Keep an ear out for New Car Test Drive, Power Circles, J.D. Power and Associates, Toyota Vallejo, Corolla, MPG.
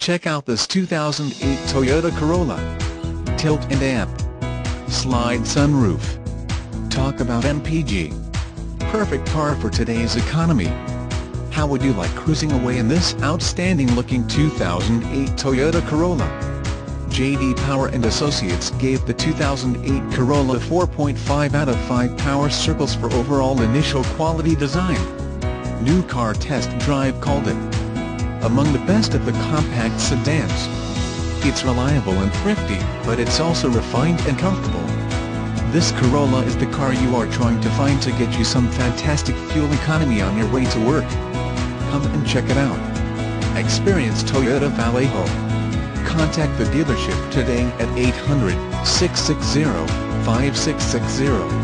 Check out this 2008 Toyota Corolla. Tilt and amp. Slide sunroof. Talk about MPG. Perfect car for today's economy. How would you like cruising away in this outstanding looking 2008 Toyota Corolla? J.D. Power and Associates gave the 2008 Corolla 4.5 out of 5 power circles for overall initial quality design. New Car Test Drive called it among the best of the compact sedans. It's reliable and thrifty, but it's also refined and comfortable. This Corolla is the car you are trying to find to get you some fantastic fuel economy on your way to work. Come and check it out. Experience Toyota Vallejo. Contact the dealership today at 800-660-5660.